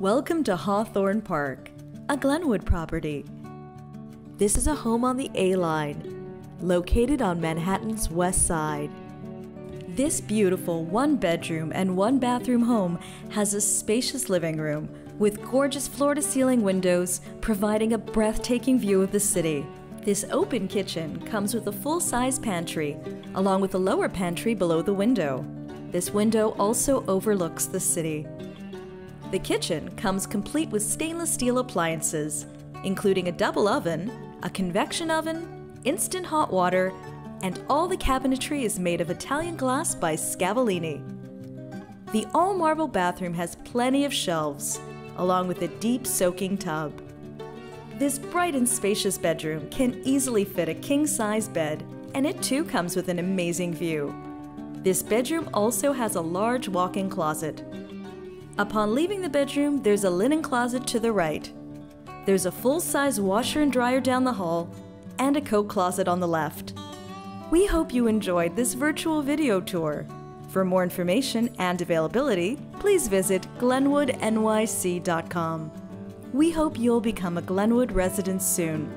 Welcome to Hawthorn Park, a Glenwood property. This is a home on the A-Line, located on Manhattan's west side. This beautiful one-bedroom and one-bathroom home has a spacious living room with gorgeous floor-to-ceiling windows providing a breathtaking view of the city. This open kitchen comes with a full-size pantry, along with a lower pantry below the window. This window also overlooks the city. The kitchen comes complete with stainless steel appliances, including a double oven, a convection oven, instant hot water, and all the cabinetry is made of Italian glass by Scavolini. The all-marble bathroom has plenty of shelves, along with a deep soaking tub. This bright and spacious bedroom can easily fit a king-size bed, and it too comes with an amazing view. This bedroom also has a large walk-in closet. Upon leaving the bedroom, there's a linen closet to the right. There's a full-size washer and dryer down the hall and a coat closet on the left. We hope you enjoyed this virtual video tour. For more information and availability, please visit glenwoodnyc.com. We hope you'll become a Glenwood resident soon.